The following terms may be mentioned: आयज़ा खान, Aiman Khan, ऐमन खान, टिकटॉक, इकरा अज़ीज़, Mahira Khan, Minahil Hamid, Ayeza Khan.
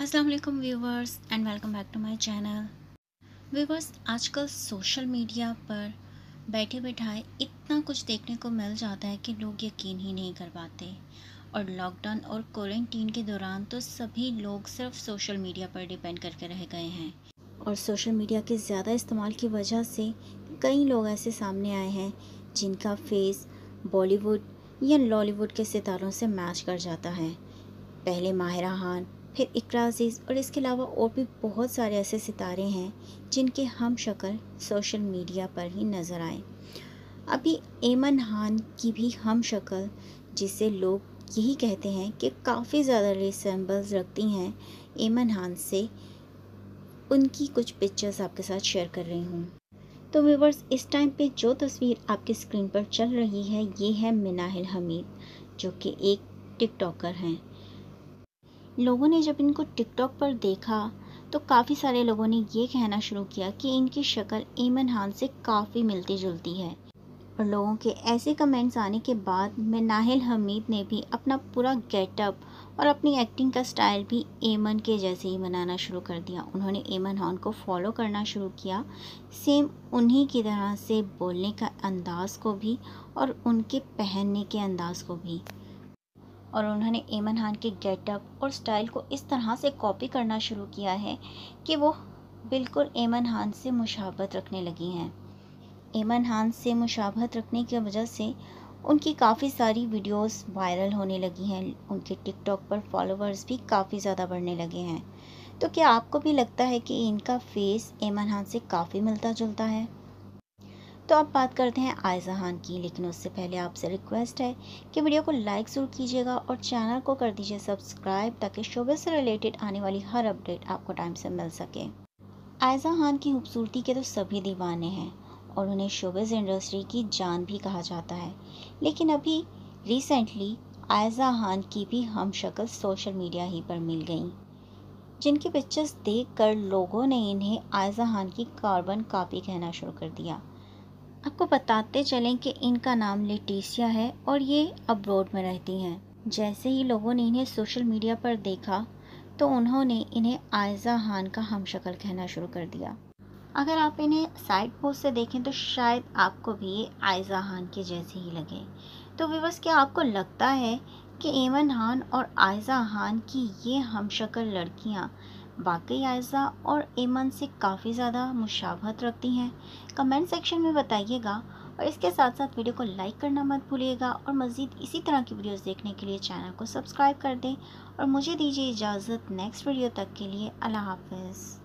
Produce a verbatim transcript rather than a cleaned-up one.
अस्सलाम वालेकुम viewers and welcome back to my channel. Viewers, आजकल सोशल मीडिया पर बैठे बैठाए इतना कुछ देखने को मिल जाता है कि लोग यकीन ही नहीं कर पाते। और लॉकडाउन और क्वारंटीन के दौरान तो सभी लोग सिर्फ सोशल मीडिया पर डिपेंड करके रह गए हैं। और सोशल मीडिया के ज़्यादा इस्तेमाल की वजह से कई लोग ऐसे सामने आए हैं जिनका फेस बॉलीवुड या लॉलीवुड के सितारों से मैच कर जाता है। पहले माहिरा खान, फिर इकरा अज़ीज़ और इसके अलावा और भी बहुत सारे ऐसे सितारे हैं जिनके हम शक्ल सोशल मीडिया पर ही नज़र आए। अभी ऐमन खान की भी हम शक्ल, जिसे लोग यही कहते हैं कि काफ़ी ज़्यादा रिसेम्बल्स रखती हैं ऐमन खान से, उनकी कुछ पिक्चर्स आपके साथ शेयर कर रही हूँ। तो व्यूवर्स, इस टाइम पे जो तस्वीर आपकी स्क्रीन पर चल रही है ये है मिनाहिल हमीद, जो कि एक टिकटॉकर हैं। लोगों ने जब इनको टिकटॉक पर देखा तो काफ़ी सारे लोगों ने ये कहना शुरू किया कि इनकी शक्ल ऐमन खान से काफ़ी मिलती जुलती है। और लोगों के ऐसे कमेंट्स आने के बाद मिनाहिल हमीद ने भी अपना पूरा गेटअप और अपनी एक्टिंग का स्टाइल भी ऐमन के जैसे ही बनाना शुरू कर दिया। उन्होंने ऐमन खान को फॉलो करना शुरू किया, सेम उन्हीं की तरह से बोलने का अंदाज़ को भी और उनके पहनने के अंदाज़ को भी। और उन्होंने ऐमन खान के गेटअप और स्टाइल को इस तरह से कॉपी करना शुरू किया है कि वो बिल्कुल ऐमन खान से मुशाबत रखने लगी हैं। ऐमन खान से मुशाबहत रखने की वजह से उनकी काफ़ी सारी वीडियोस वायरल होने लगी हैं। उनके टिकटॉक पर फॉलोवर्स भी काफ़ी ज़्यादा बढ़ने लगे हैं। तो क्या आपको भी लगता है कि इनका फेस ऐमन खान से काफ़ी मिलता जुलता है? तो अब बात करते हैं आयज़ा खान की, लेकिन उससे पहले आपसे रिक्वेस्ट है कि वीडियो को लाइक ज़रूर कीजिएगा और चैनल को कर दीजिए सब्सक्राइब, ताकि शोबे से रिलेटेड आने वाली हर अपडेट आपको टाइम से मिल सके। आयज़ा खान की खूबसूरती के तो सभी दीवाने हैं और उन्हें शोबिज़ इंडस्ट्री की जान भी कहा जाता है। लेकिन अभी रिसेंटली आयज़ा खान की भी हम शक्ल सोशल मीडिया ही पर मिल गई, जिनकी पिक्चर्स देखकर लोगों ने इन्हें आयज़ा खान की कार्बन कॉपी कहना शुरू कर दिया। आपको बताते चलें कि इनका नाम लेटिसिया है और ये अब्रोड में रहती हैं। जैसे ही लोगों ने इन्हें सोशल मीडिया पर देखा तो उन्होंने इन्हें आयज़ा खान का हम शक्ल कहना शुरू कर दिया। अगर आप इन्हें साइड पोस्ट से देखें तो शायद आपको भी ये आयज़ा खान के जैसे ही लगे। तो व्यूअर्स, क्या आपको लगता है कि ऐमन खान और आयज़ा खान की ये हमशक्ल लड़कियां वाकई आयज़ा और ऐमन से काफ़ी ज़्यादा मुशाबहत रखती हैं? कमेंट सेक्शन में बताइएगा और इसके साथ साथ वीडियो को लाइक करना मत भूलिएगा। और मज़ीद इसी तरह की वीडियोज़ देखने के लिए चैनल को सब्सक्राइब कर दें और मुझे दीजिए इजाज़त नेक्स्ट वीडियो तक के लिए। अल्लाह हाफ़िज़।